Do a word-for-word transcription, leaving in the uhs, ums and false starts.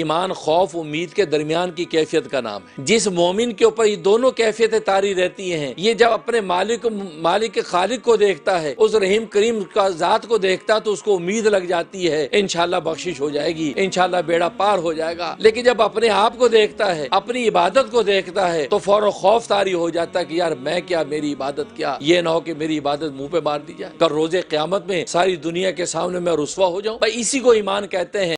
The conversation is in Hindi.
ईमान खौफ उम्मीद के दरमियान की कैफियत का नाम है। जिस मोमिन के ऊपर ये दोनों कैफियतें तारी रहती हैं, ये जब अपने मालिक मालिक खालिक को देखता है, उस रहीम करीम का जात को देखता है तो उसको उम्मीद लग जाती है इंशाल्लाह बख्शिश हो जाएगी, इंशाल्लाह बेड़ा पार हो जाएगा। लेकिन जब अपने आप को देखता है, अपनी इबादत को देखता है तो फौरन खौफ तारी हो जाता है कि यार मैं क्या, मेरी इबादत क्या, ये ना हो कि मेरी इबादत मुँह पे मार दी जाए, कल रोजे क्यामत में सारी दुनिया के सामने मैं रुसवा हो जाऊँ। भाई इसी को ईमान कहते हैं।